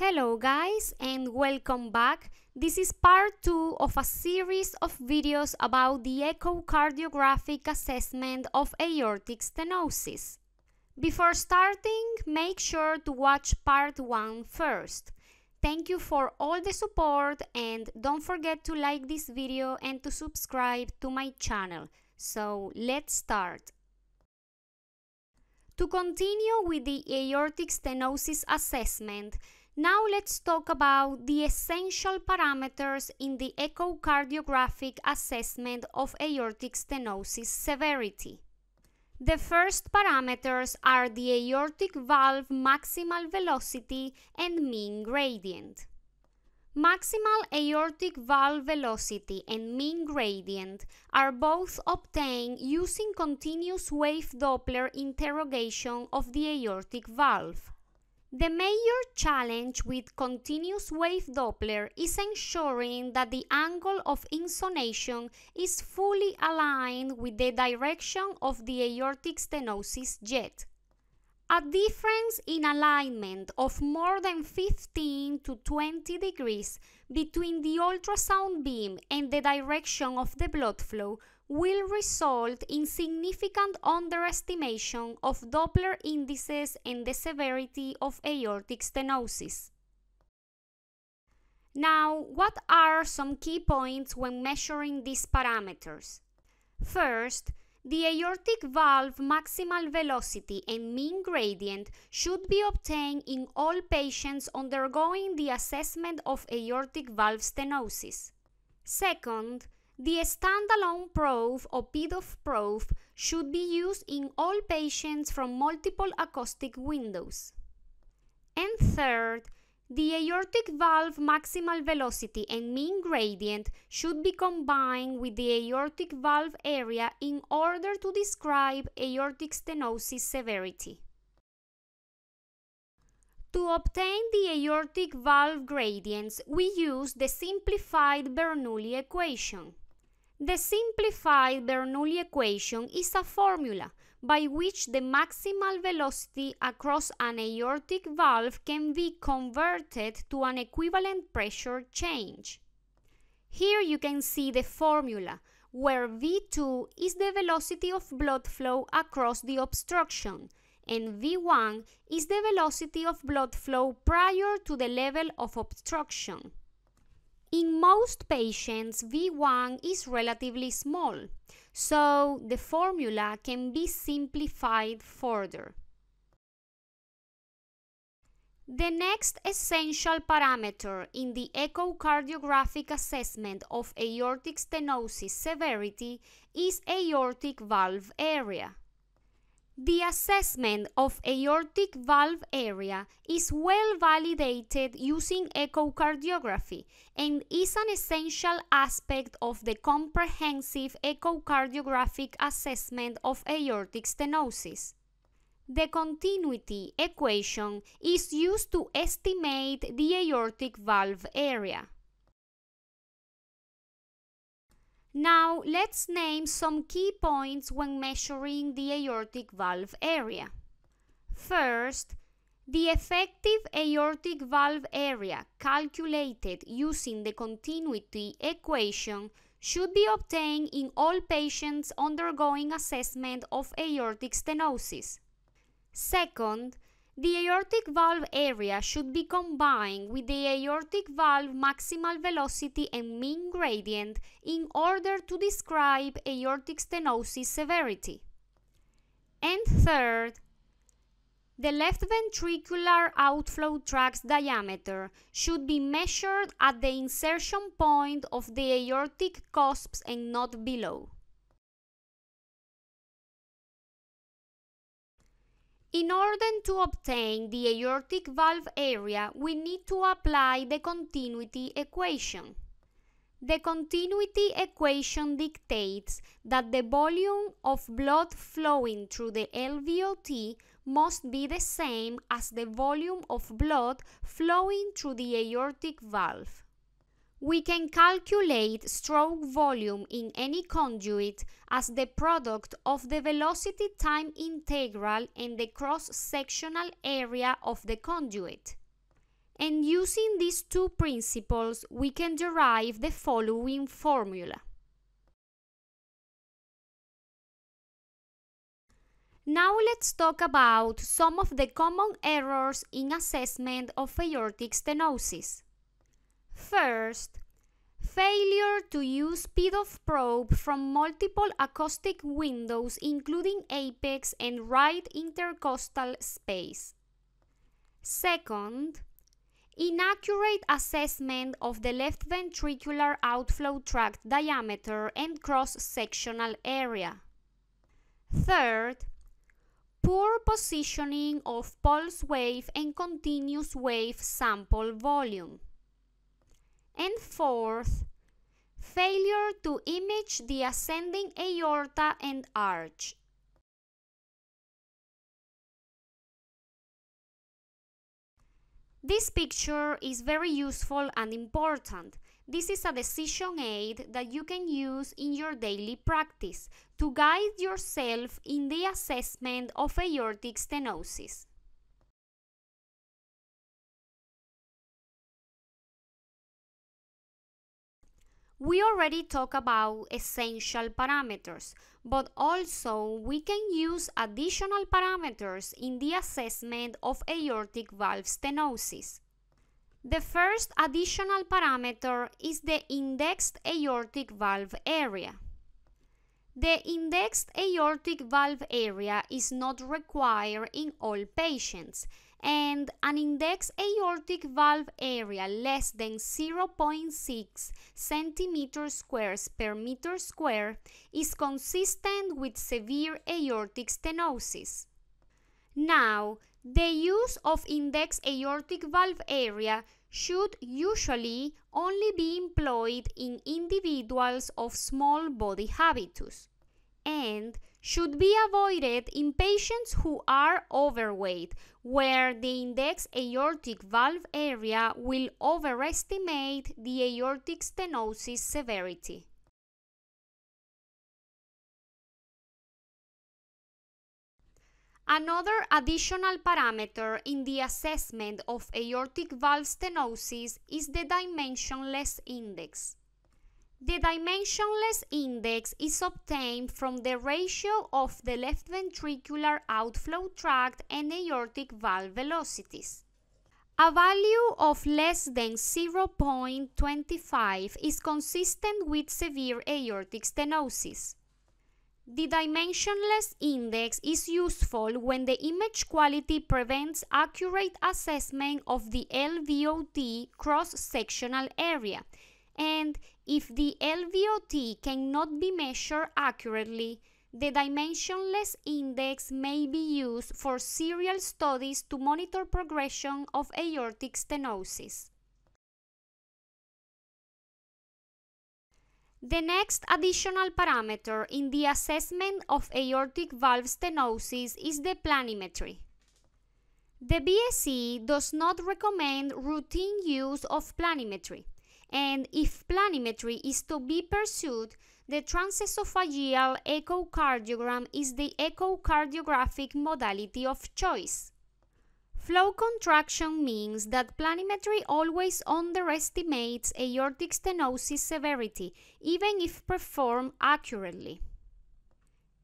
Hello guys and welcome back. This is part 2 of a series of videos about the echocardiographic assessment of aortic stenosis. Before starting, make sure to watch part 1 first. Thank you for all the support and don't forget to like this video and to subscribe to my channel. So let's start. To continue with the aortic stenosis assessment, now let's talk about the essential parameters in the echocardiographic assessment of aortic stenosis severity. The first parameters are the aortic valve maximal velocity and mean gradient. Maximal aortic valve velocity and mean gradient are both obtained using continuous wave Doppler interrogation of the aortic valve. The major challenge with continuous wave Doppler is ensuring that the angle of insonation is fully aligned with the direction of the aortic stenosis jet. A difference in alignment of more than 15 to 20 degrees between the ultrasound beam and the direction of the blood flow will result in significant underestimation of Doppler indices and the severity of aortic stenosis. Now, what are some key points when measuring these parameters? First, the aortic valve maximal velocity and mean gradient should be obtained in all patients undergoing the assessment of aortic valve stenosis. Second, the standalone probe or PDOF probe should be used in all patients from multiple acoustic windows. And third, the aortic valve maximal velocity and mean gradient should be combined with the aortic valve area in order to describe aortic stenosis severity. To obtain the aortic valve gradients, we use the simplified Bernoulli equation. The simplified Bernoulli equation is a formula by which the maximal velocity across an aortic valve can be converted to an equivalent pressure change. Here you can see the formula, where V2 is the velocity of blood flow across the obstruction, and V1 is the velocity of blood flow prior to the level of obstruction. In most patients, V1 is relatively small, so the formula can be simplified further. The next essential parameter in the echocardiographic assessment of aortic stenosis severity is aortic valve area. The assessment of aortic valve area is well validated using echocardiography and is an essential aspect of the comprehensive echocardiographic assessment of aortic stenosis. The continuity equation is used to estimate the aortic valve area. Now, let's name some key points when measuring the aortic valve area. First, the effective aortic valve area calculated using the continuity equation should be obtained in all patients undergoing assessment of aortic stenosis. Second, the aortic valve area should be combined with the aortic valve maximal velocity and mean gradient in order to describe aortic stenosis severity. And third, the left ventricular outflow tract's diameter should be measured at the insertion point of the aortic cusps and not below. In order to obtain the aortic valve area, we need to apply the continuity equation. The continuity equation dictates that the volume of blood flowing through the LVOT must be the same as the volume of blood flowing through the aortic valve. We can calculate stroke volume in any conduit as the product of the velocity time integral and the cross-sectional area of the conduit. and using these two principles we can derive the following formula. Now let's talk about some of the common errors in assessment of aortic stenosis. First, failure to use PDOF probe from multiple acoustic windows including apex and right intercostal space. Second, inaccurate assessment of the left ventricular outflow tract diameter and cross-sectional area. Third, poor positioning of pulse wave and continuous wave sample volume. And fourth, failure to image the ascending aorta and arch. This picture is very useful and important. This is a decision aid that you can use in your daily practice to guide yourself in the assessment of aortic stenosis. We already talked about essential parameters, but also we can use additional parameters in the assessment of aortic valve stenosis. The first additional parameter is the indexed aortic valve area. The indexed aortic valve area is not required in all patients, and an indexed aortic valve area less than 0.6 cm2 per meter square is consistent with severe aortic stenosis. Now, the use of indexed aortic valve area should usually only be employed in individuals of small body habitus and should be avoided in patients who are overweight, where the indexed aortic valve area will overestimate the aortic stenosis severity. Another additional parameter in the assessment of aortic valve stenosis is the dimensionless index. The dimensionless index is obtained from the ratio of the left ventricular outflow tract and aortic valve velocities. A value of less than 0.25 is consistent with severe aortic stenosis. The dimensionless index is useful when the image quality prevents accurate assessment of the LVOT cross-sectional area, and if the LVOT cannot be measured accurately, the dimensionless index may be used for serial studies to monitor progression of aortic stenosis. The next additional parameter in the assessment of aortic valve stenosis is the planimetry. The BSE does not recommend routine use of planimetry, and if planimetry is to be pursued, the transesophageal echocardiogram is the echocardiographic modality of choice. Flow contraction means that planimetry always underestimates aortic stenosis severity, even if performed accurately.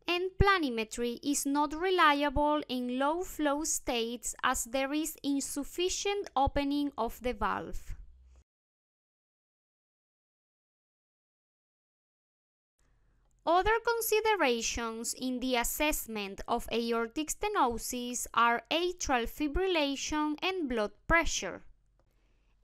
And planimetry is not reliable in low flow states as there is insufficient opening of the valve. Other considerations in the assessment of aortic stenosis are atrial fibrillation and blood pressure.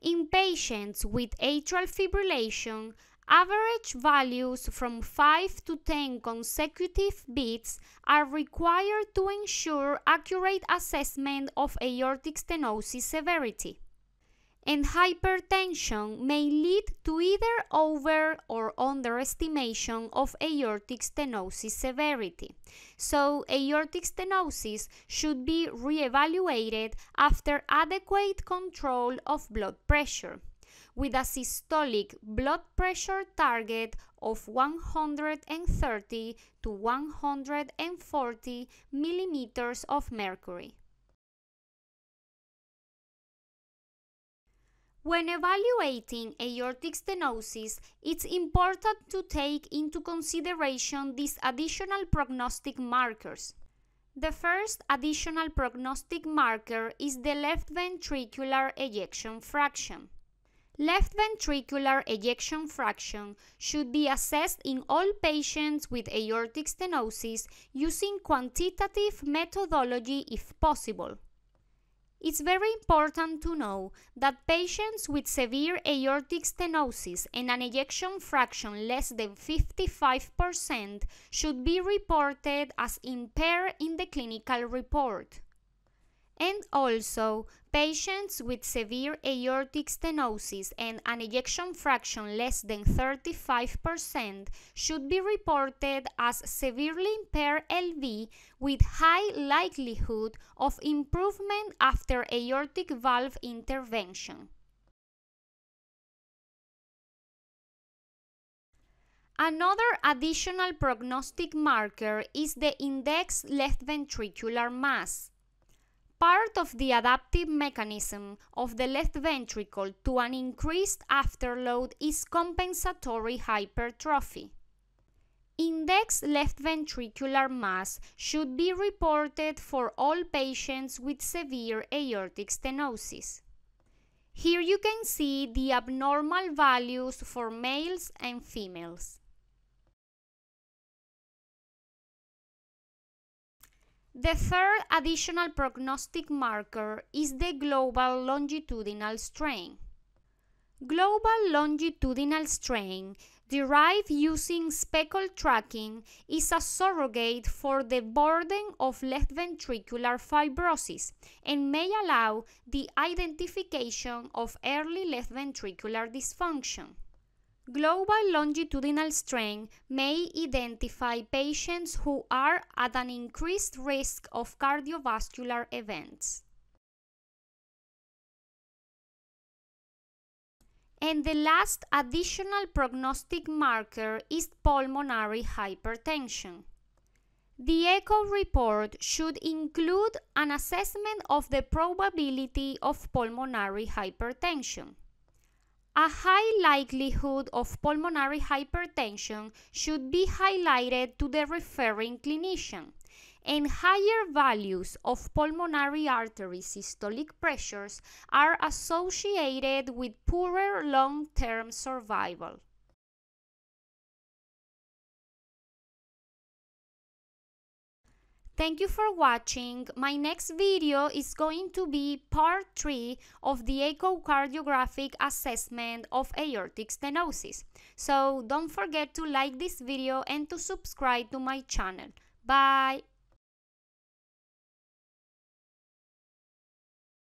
In patients with atrial fibrillation, average values from 5 to 10 consecutive beats are required to ensure accurate assessment of aortic stenosis severity. And hypertension may lead to either over or underestimation of aortic stenosis severity. So, aortic stenosis should be reevaluated after adequate control of blood pressure, with a systolic blood pressure target of 130 to 140 millimeters of mercury. When evaluating aortic stenosis, it's important to take into consideration these additional prognostic markers. The first additional prognostic marker is the left ventricular ejection fraction. Left ventricular ejection fraction should be assessed in all patients with aortic stenosis using quantitative methodology if possible. It's very important to know that patients with severe aortic stenosis and an ejection fraction less than 55% should be reported as impaired in the clinical report. And also, patients with severe aortic stenosis and an ejection fraction less than 35% should be reported as severely impaired LV with high likelihood of improvement after aortic valve intervention. Another additional prognostic marker is the indexed left ventricular mass. Part of the adaptive mechanism of the left ventricle to an increased afterload is compensatory hypertrophy. Indexed left ventricular mass should be reported for all patients with severe aortic stenosis. Here you can see the abnormal values for males and females. The third additional prognostic marker is the global longitudinal strain. Global longitudinal strain, derived using speckle tracking, is a surrogate for the burden of left ventricular fibrosis and may allow the identification of early left ventricular dysfunction. Global longitudinal strain may identify patients who are at an increased risk of cardiovascular events. And the last additional prognostic marker is pulmonary hypertension. The echo report should include an assessment of the probability of pulmonary hypertension. A high likelihood of pulmonary hypertension should be highlighted to the referring clinician, and higher values of pulmonary artery systolic pressures are associated with poorer long-term survival. Thank you for watching. My next video is going to be part 3 of the echocardiographic assessment of aortic stenosis. So don't forget to like this video and to subscribe to my channel. Bye!